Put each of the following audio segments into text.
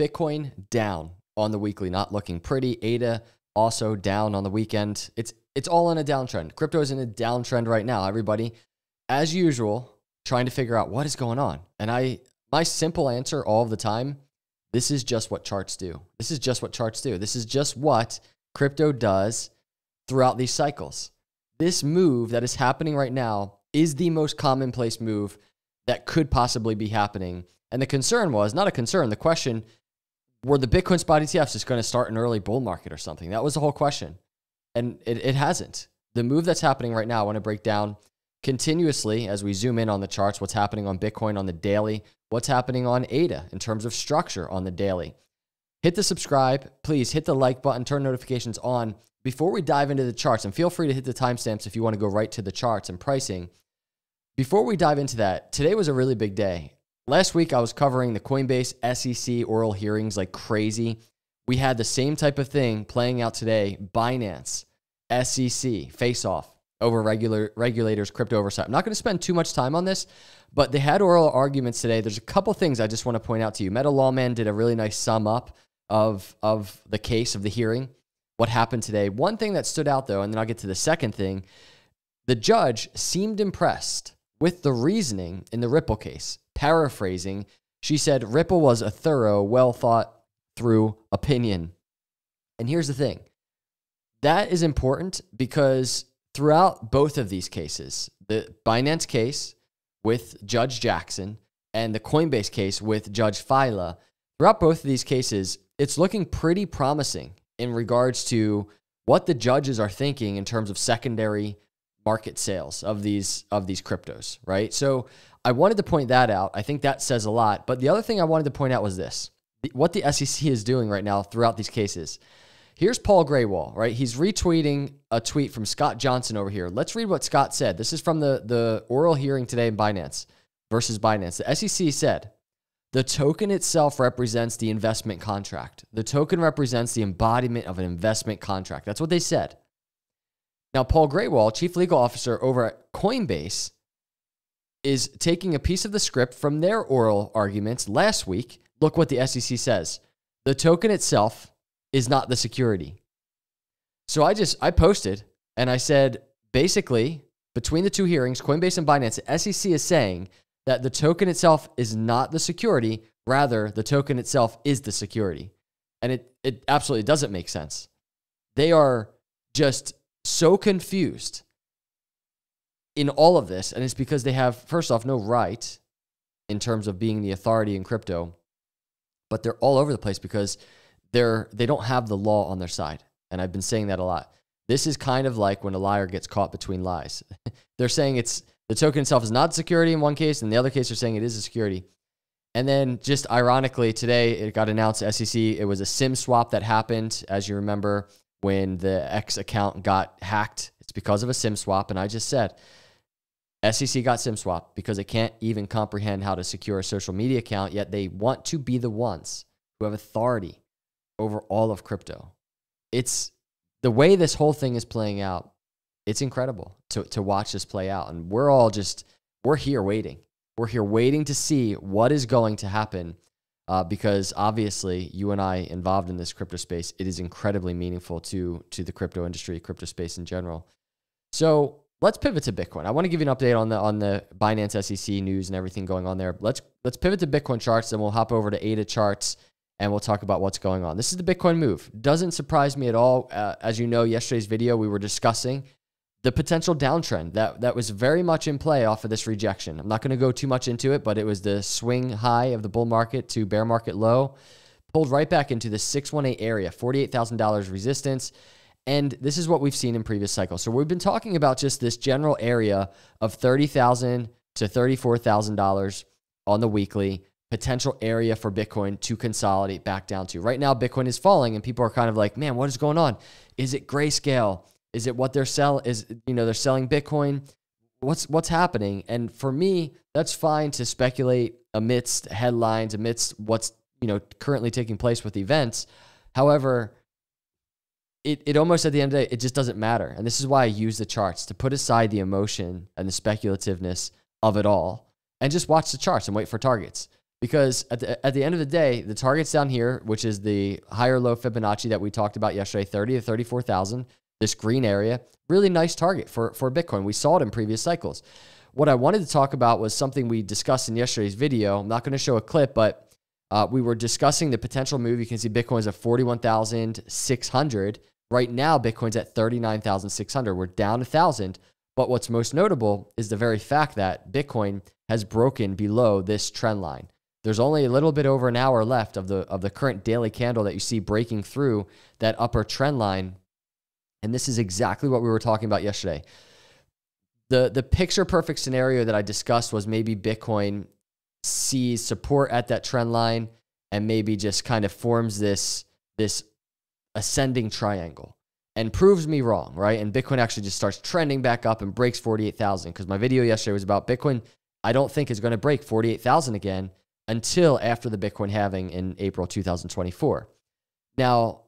Bitcoin down on the weekly, not looking pretty. ADA also down on the weekend. It's all on a downtrend. Crypto is in a downtrend right now, everybody. As usual, trying to figure out what is going on. And my simple answer all the time, this is just what charts do. This is just what charts do. This is just what crypto does throughout these cycles. This move that is happening right now is the most commonplace move that could possibly be happening. And the concern was, not a concern, the question, were the Bitcoin spot ETFs just going to start an early bull market or something? That was the whole question. And it hasn't. The move that's happening right now, I want to break down continuously as we zoom in on the charts, what's happening on Bitcoin on the daily, what's happening on ADA in terms of structure on the daily. Hit the subscribe, please hit the like button, turn notifications on. Before we dive into the charts, and feel free to hit the timestamps if you want to go right to the charts and pricing. Before we dive into that, today was a really big day. Last week, I was covering the Coinbase SEC oral hearings like crazy. We had the same type of thing playing out today. Binance, SEC, face-off over regulators' crypto oversight. I'm not going to spend too much time on this, but they had oral arguments today. There's a couple things I just want to point out to you. Meta Lawman did a really nice sum up of the case, of the hearing, what happened today. One thing that stood out, though, and then I'll get to the second thing, the judge seemed impressed with the reasoning in the Ripple case. Paraphrasing, she said, Ripple was a thorough, well-thought-through opinion. And here's the thing. That is important because throughout both of these cases, the Binance case with Judge Jackson and the Coinbase case with Judge Fila, throughout both of these cases, it's looking pretty promising in regards to what the judges are thinking in terms of secondary market sales of these cryptos, right? So I wanted to point that out. I think that says a lot. But the other thing I wanted to point out was this, what the SEC is doing right now throughout these cases. Here's Paul Graywall, right? He's retweeting a tweet from Scott Johnson over here. Let's read what Scott said. This is from the oral hearing today in Binance versus Binance. The SEC said, the token itself represents the investment contract. The token represents the embodiment of an investment contract. That's what they said. Now, Paul Graywall, chief legal officer over at Coinbase, is taking a piece of the script from their oral arguments last week. Look what the SEC says. The token itself is not the security. So I posted and I said, basically, between the two hearings, Coinbase and Binance, the SEC is saying that the token itself is not the security. Rather, the token itself is the security. And it absolutely doesn't make sense. They are just so confused in all of this, and it's because they have, first off, no right in terms of being the authority in crypto, but they're all over the place because they don't have the law on their side, and I've been saying that a lot. This is kind of like when a liar gets caught between lies. They're saying the token itself is not security in one case, and the other case they're saying it is a security. And then just ironically, today it got announced to SEC, it was a SIM swap that happened, as you remember, when the X account got hacked. It's because of a SIM swap. And I just said, SEC got SIM swapped because it can't even comprehend how to secure a social media account, yet they want to be the ones who have authority over all of crypto. It's the way this whole thing is playing out. It's incredible to watch this play out. And we're here waiting. We're here waiting to see what is going to happen. Because obviously, you and I involved in this crypto space, it is incredibly meaningful to the crypto industry, crypto space in general. So let's pivot to Bitcoin. I want to give you an update on the Binance SEC news and everything going on there. Let's pivot to Bitcoin charts, then we'll hop over to ADA charts, and we'll talk about what's going on. This is the Bitcoin move. Doesn't surprise me at all. As you know, yesterday's video, we were discussing the potential downtrend that was very much in play off of this rejection. I'm not going to go too much into it, but it was the swing high of the bull market to bear market low, pulled right back into the 618 area, $48,000 resistance. And this is what we've seen in previous cycles. So we've been talking about just this general area of $30,000 to $34,000 on the weekly, potential area for Bitcoin to consolidate back down to. Right now, Bitcoin is falling and people are kind of like, man, what is going on? Is it grayscale? Is it what they're selling? They're selling Bitcoin? What's happening? And for me, that's fine to speculate amidst headlines, amidst what's currently taking place with events. However, it almost at the end of the day, it just doesn't matter. And this is why I use the charts to put aside the emotion and the speculativeness of it all and just watch the charts and wait for targets. Because at the end of the day, the target's down here, which is the higher low Fibonacci that we talked about yesterday, 30 to 34,000, this green area, really nice target for Bitcoin. We saw it in previous cycles. What I wanted to talk about was something we discussed in yesterday's video. I'm not going to show a clip, but we were discussing the potential move. You can see Bitcoin's at 41,600. Right now, Bitcoin's at 39,600. We're down 1,000. But what's most notable is the very fact that Bitcoin has broken below this trend line. There's only a little bit over an hour left of the current daily candle that you see breaking through that upper trend line. And this is exactly what we were talking about yesterday. The picture perfect scenario that I discussed was maybe Bitcoin sees support at that trend line and maybe just kind of forms this ascending triangle and proves me wrong, right? And Bitcoin actually just starts trending back up and breaks 48,000, because my video yesterday was about Bitcoin. I don't think it's going to break 48,000 again until after the Bitcoin halving in April 2024. Now,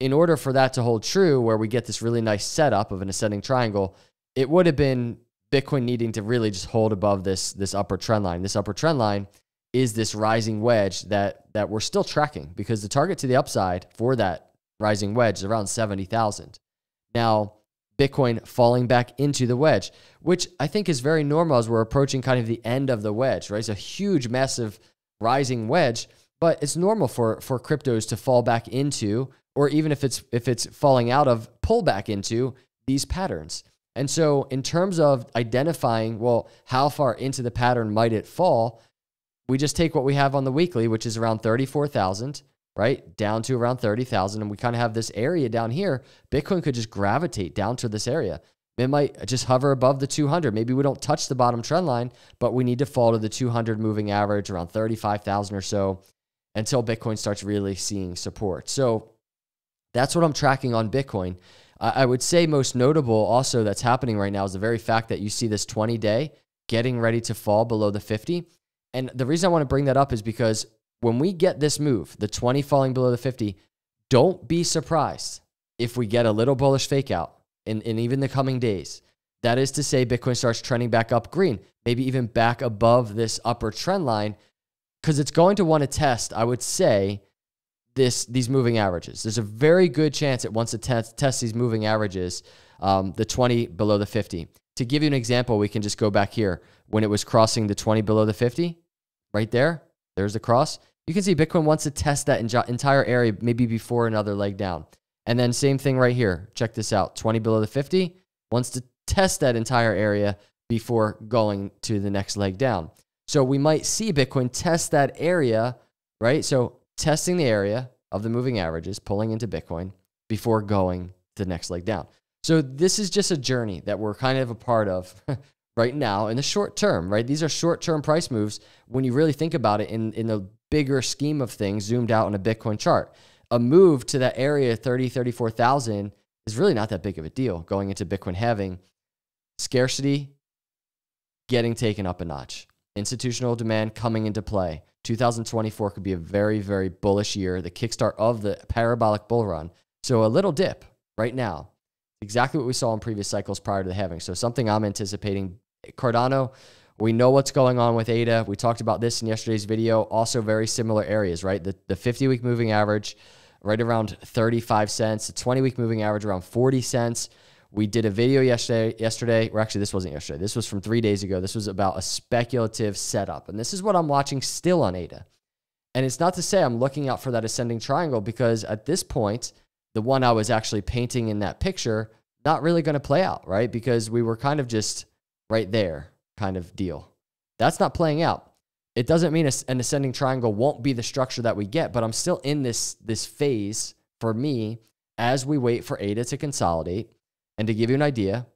in order for that to hold true, where we get this really nice setup of an ascending triangle, it would have been Bitcoin needing to really just hold above this upper trend line. This upper trend line is this rising wedge that we're still tracking, because the target to the upside for that rising wedge is around 70,000. Now, Bitcoin falling back into the wedge, which I think is very normal as we're approaching kind of the end of the wedge, right? It's a huge, massive rising wedge, but it's normal for cryptos to fall back into, or even if it's falling out of, pull back into these patterns. And so in terms of identifying, well, how far into the pattern might it fall, we just take what we have on the weekly, which is around 34,000, right? Down to around 30,000. And we kind of have this area down here. Bitcoin could just gravitate down to this area. It might just hover above the 200. Maybe we don't touch the bottom trend line, but we need to fall to the 200 moving average, around 35,000 or so, until Bitcoin starts really seeing support. So that's what I'm tracking on Bitcoin. I would say most notable also that's happening right now is the very fact that you see this 20-day getting ready to fall below the 50. And the reason I want to bring that up is because when we get this move, the 20 falling below the 50, don't be surprised if we get a little bullish fake out in even the coming days. That is to say, Bitcoin starts trending back up green, maybe even back above this upper trend line, because it's going to want to test, I would say, these moving averages. There's a very good chance it wants to test these moving averages, the 20 below the 50. To give you an example, we can just go back here. When it was crossing the 20 below the 50, right there, there's the cross. You can see Bitcoin wants to test that entire area maybe before another leg down. And then same thing right here. Check this out. 20 below the 50 wants to test that entire area before going to the next leg down. So we might see Bitcoin test that area, right? So testing the area of the moving averages, pulling into Bitcoin before going to the next leg down. So this is just a journey that we're kind of a part of right now in the short term, right? These are short-term price moves when you really think about it in the bigger scheme of things zoomed out on a Bitcoin chart. A move to that area 30, 34,000 is really not that big of a deal going into Bitcoin halving. Scarcity getting taken up a notch. Institutional demand coming into play. 2024 could be a very, very bullish year, the kickstart of the parabolic bull run. So a little dip right now, exactly what we saw in previous cycles prior to the halving. So something I'm anticipating. Cardano, we know what's going on with ADA. We talked about this in yesterday's video. Also very similar areas, right? The 50-week moving average right around 35 cents, the 20-week moving average around 40 cents. We did a video yesterday, or actually this wasn't yesterday. This was from 3 days ago. This was about a speculative setup. And this is what I'm watching still on ADA. And it's not to say I'm looking out for that ascending triangle, because at this point, the one I was actually painting in that picture, not really going to play out, right? Because we were kind of just right there kind of deal. That's not playing out. It doesn't mean an ascending triangle won't be the structure that we get, but I'm still in this phase for me as we wait for ADA to consolidate. And to give you an idea,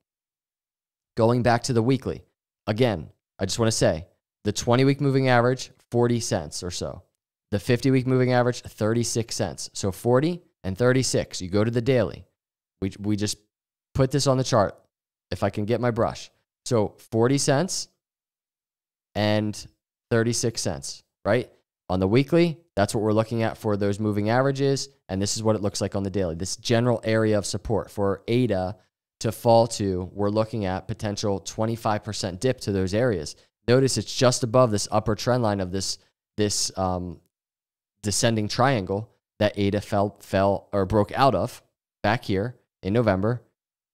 going back to the weekly, again, I just want to say the 20-week moving average, 40 cents or so. The 50-week moving average, 36 cents. So 40 and 36. You go to the daily. We just put this on the chart, if I can get my brush. So 40 cents and 36 cents, right? On the weekly, that's what we're looking at for those moving averages. And this is what it looks like on the daily. This general area of support for ADA to fall to, we're looking at potential 25% dip to those areas. Notice it's just above this upper trend line of this this descending triangle that ADA fell or broke out of back here in November.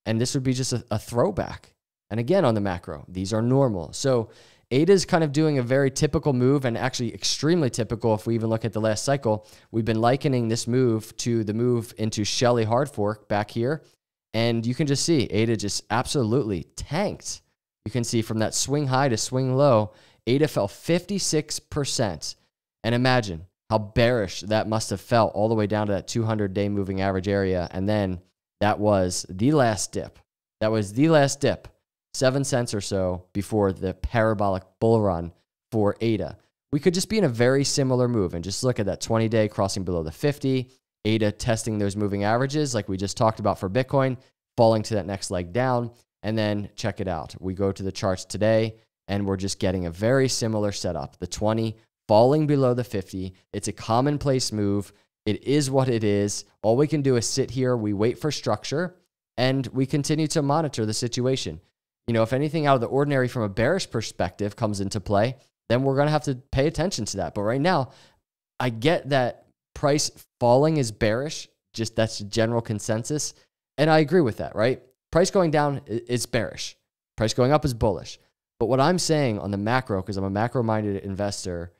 And this would be just a throwback. And again, on the macro, these are normal. So ADA is kind of doing a very typical move, and actually extremely typical. If we even look at the last cycle, we've been likening this move to the move into Shelley Hard Fork back here. And you can just see ADA just absolutely tanked. You can see from that swing high to swing low, ADA fell 56%. And imagine how bearish that must have felt all the way down to that 200-day moving average area. And then that was the last dip. 7 cents or so before the parabolic bull run for ADA. We could just be in a very similar move. And just look at that 20-day crossing below the 50, ADA testing those moving averages like we just talked about for Bitcoin, falling to that next leg down. And then check it out. We go to the charts today, and we're just getting a very similar setup. The 20 falling below the 50. It's a commonplace move. It is what it is. All we can do is sit here. We wait for structure, and we continue to monitor the situation. You know, if anything out of the ordinary from a bearish perspective comes into play, then we're going to have to pay attention to that. But right now, I get that price falling is bearish. Just that's the general consensus. And I agree with that, right? Price going down is bearish. Price going up is bullish. But what I'm saying on the macro, because I'm a macro-minded investor,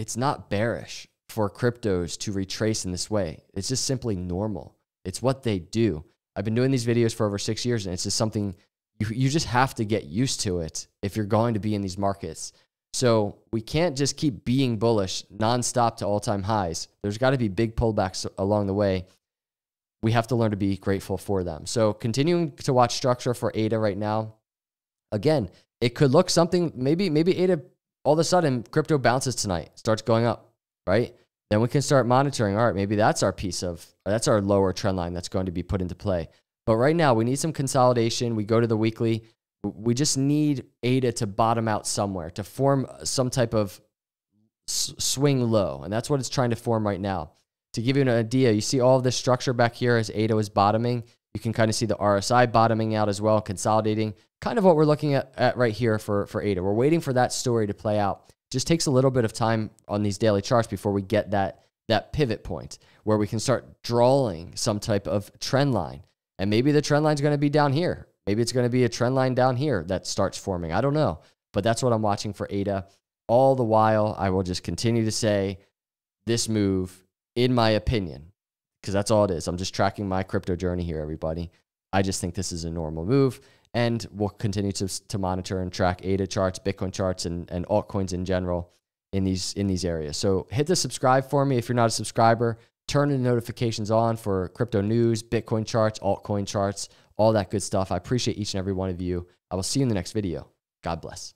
it's not bearish for cryptos to retrace in this way. It's just simply normal. It's what they do. I've been doing these videos for over 6 years, and it's just something you just have to get used to it if you're going to be in these markets. So we can't just keep being bullish nonstop to all-time highs. There's got to be big pullbacks along the way. We have to learn to be grateful for them. So continuing to watch structure for ADA right now. Again, it could look something, maybe ADA, all of a sudden, crypto bounces tonight, starts going up, right? Then we can start monitoring. All right, maybe that's our piece of, that's our lower trend line that's going to be put into play. But right now, we need some consolidation. We go to the weekly. We just need ADA to bottom out somewhere, to form some type of swing low. And that's what it's trying to form right now. To give you an idea, you see all of this structure back here as ADA is bottoming. You can kind of see the RSI bottoming out as well, consolidating. Kind of what we're looking at right here for ADA. We're waiting for that story to play out. Just takes a little bit of time on these daily charts before we get that pivot point where we can start drawing some type of trend line. And maybe the trend line is going to be down here. Maybe it's going to be a trend line down here that starts forming. I don't know. But that's what I'm watching for ADA. All the while, I will just continue to say this move, in my opinion, because that's all it is. I'm just tracking my crypto journey here, everybody. I just think this is a normal move, and we'll continue to monitor and track ADA charts, Bitcoin charts, and altcoins in general in these areas. So hit the subscribe for me if you're not a subscriber. Turn the notifications on for crypto news, Bitcoin charts, altcoin charts, all that good stuff. I appreciate each and every one of you. I will see you in the next video. God bless.